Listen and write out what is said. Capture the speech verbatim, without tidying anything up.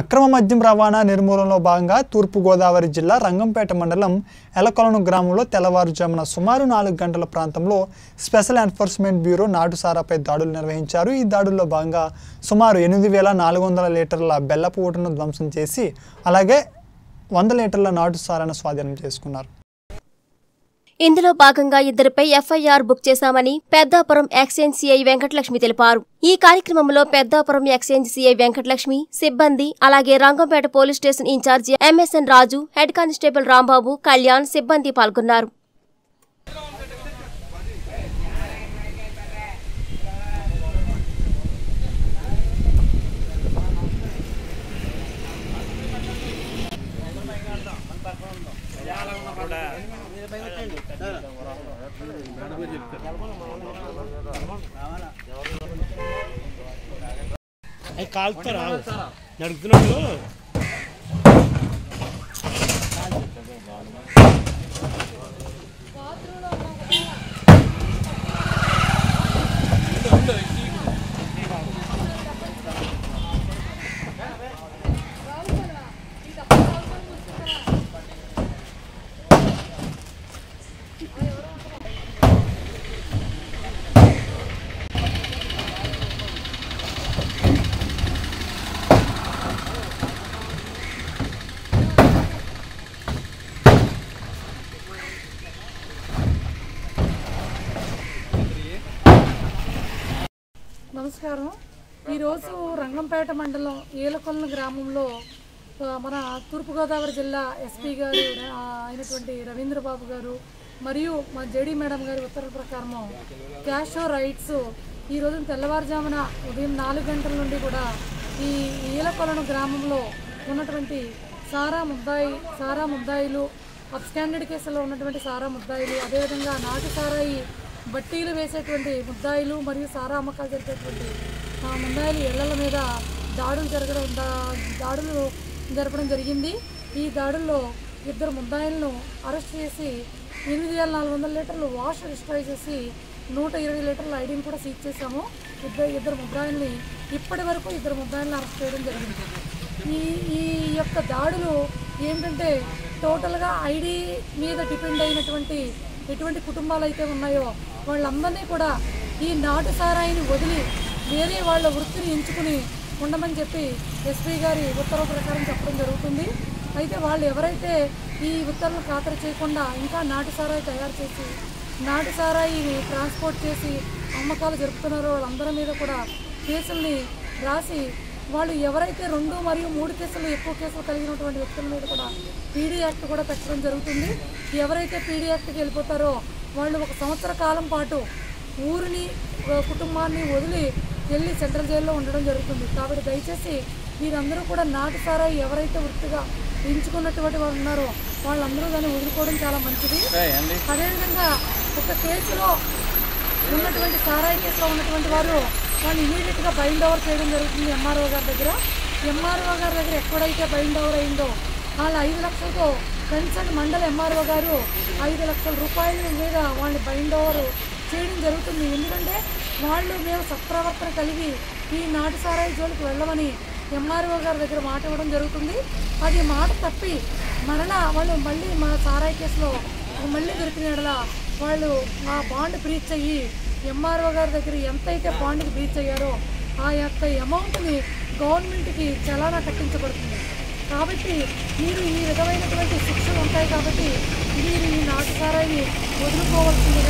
అక్రమ మద్యం రవాణా నిర్మూలనలో భాగంగా తూర్పు గోదావరి జిల్లా రంగంపేట మండలం ఎలకొలను గ్రామంలో తెల్లవారుజామున సుమారు నాలుగు గంటల ప్రాంతంలో స్పెషల్ ఎన్ఫోర్స్మెంట్ బ్యూరో నాటుసారాపై దాడులు నిర్వహించారు। ఈ దాడుల్లో భాగంగా సుమారు ఎనిమిది వేల నాలుగు వందల లీటర్ల బెల్లపు ఊటను ధ్వంసం చేసి అలాగే వంద లీటర్ల నాటుసారాను స్వాధీనం చేసుకున్నారు। ఇందులో భాగంగా ఇద్దరిపై ఎఫ్ఐఆర్ బుక్ చేశామని పెద్దాపురం ఎక్సైజ్ సిఐ వెంకటలక్ష్మి తెలిపారు। ఈ కార్యక్రమంలో పెద్దాపురం ఎక్సైజ్ సిఐ వెంకటలక్ష్మి, సిబ్బంది అలాగే Rangampet police station incharge MSN Raju, head constable Rambabu, Kalyan సిబ్బంది పాల్గొన్నారు। కాలుతారా నడుగుతున్నాడు नमस्कार। रंगंपेट मंडल एलकोलन ग्राम मन तूर्पु गोदावरी जिल्ला एसपी गारु अयिनटुवंटि रवींद्र बाबू गारु मरियु मा जेडी मैडम गारु उत्तर प्रकारम कैश राइट्स ई रोजुन तेल्लवारुजामुन उदयम नालुगु गंटल नुंडि कूडा ई एलकोलन ग्रामंलो उन्नटुवंटि सारा मुद्दाई सारा मुद्दायिलु अब्स्टैंडर्ड केसुलो उन्नटुवंटि सारा मुद्दायिलु अदे विधंगा नाटु साराई బట్టీలు వేసేటువంటి ముద్దాయిలు మరియు సారా అమ్మకాలు జరిపేటువంటి ఆ ముద్దాయిలు ఇళ్ల మీద దాడులు జరగడం దాడులు జరపడం జరిగింది। ఈ దాడుల్లో ఇద్దరు ముద్దాయిలను అరెస్ట్ చేసి ఎనిమిది వేల నాలుగు వందల లీటర్లు వాష్ డిస్ట్రాయ్ చేసి నూట ఇరవై లీటర్ల ఐడిని కూడా సీజ్ చేశాము। ఇద్దరు ఇద్దరు ముద్దాయిల్ని ఇప్పటి వరకు ఇద్దరు ముద్దాయిలను అరెస్ట్ చేయడం జరిగింది। ఈ ఈ యొక్క దాడులు ఏంటంటే టోటల్గా ఐడి మీద డిపెండ్ అయినటువంటి ఎటువంటి కుటుంబాలు అయితే ఉన్నాయో వాళ్ళందరినీ కూడా ఈ నాటు సారాయిని వదిలి వేరే వాళ్ళ వృత్తిని ఎంచుకుని ఉండమని చెప్పి ఎస్పీ గారి ఉత్తర్వు ప్రకారం చెప్పడం జరుగుతుంది। అయితే వాళ్ళు ఎవరైతే ఈ ఉత్తర్వులు ఖాతరు చేయకుండా ఇంకా నాటు సారాయి తయారు చేసి నాటు సారాయి ట్రాన్స్పోర్ట్ చేసి అమ్మకాలు జరుపుతున్నారో వాళ్ళందరి మీద కూడా కేసుల్ని రాసి వాళ్ళు ఎవరైతే రెండు మరియు మూడు కేసులు ఎక్కువ కేసులు కలిగినటువంటి వ్యక్తుల మీద కూడా పీడీ యాక్ట్ కూడా పెట్టడం జరుగుతుంది। ఎవరైతే పీడీ యాక్ట్కి వెళ్ళిపోతారో వాళ్ళు ఒక సంవత్సర కాలం పాటు ఊరిని కుటుంబాన్ని వదిలి వెళ్ళి సెంట్రల్ జైల్లో ఉండడం జరుగుతుంది। కాబట్టి దయచేసి మీరందరూ కూడా నాటుసారా ఎవరైతే వృత్తిగా ఎంచుకున్నటువంటి వారు ఉన్నారో వాళ్ళందరూ దాన్ని వదులుకోవడం చాలా మంచిది। అదేవిధంగా ఒక కేసులో ఉన్నటువంటి సారాయి కేసులో ఉన్నటువంటి వారు వాళ్ళు ఇమీడియట్గా బైండ్ ఓవర్ చేయడం జరుగుతుంది। ఎంఆర్ఓ గారి దగ్గర ఎంఆర్ఓ గారి దగ్గర ఎక్కడైతే బైండ్ ఓవర్ అయిందో వాళ్ళు ఐదు లక్షలతో కన్సర్న్ మండల ఎంఆర్ఓ గారు ఐదు లక్షల రూపాయల మీద వాళ్ళని బైండ్ ఓవర్ చేయడం జరుగుతుంది। ఎందుకంటే వాళ్ళు మేము సత్ప్రవర్తన కలిగి ఈ నాటు సారాయి జోలికి వెళ్ళమని ఎంఆర్ఓ గారి దగ్గర మాట ఇవ్వడం జరుగుతుంది। అది మాట తప్పి మరలా వాళ్ళు మళ్ళీ మా సారాయి కేసులో మళ్ళీ దొరికిన వాళ్ళు ఆ బాండ్ బ్రీచ్ అయ్యి ఎంఆర్ఓ గారి దగ్గర ఎంతైతే బాండ్కి బ్రీచ్ అయ్యారో ఆ యొక్క అమౌంట్ని గవర్నమెంట్కి చలానా కట్టించబడుతుంది। కాబట్టి మీరు ఈ విధమైనటువంటి శిక్షలు ఉంటాయి కాబట్టి మీరు ఈ నాటు సారాయిని వదులుకోవాల్సింది।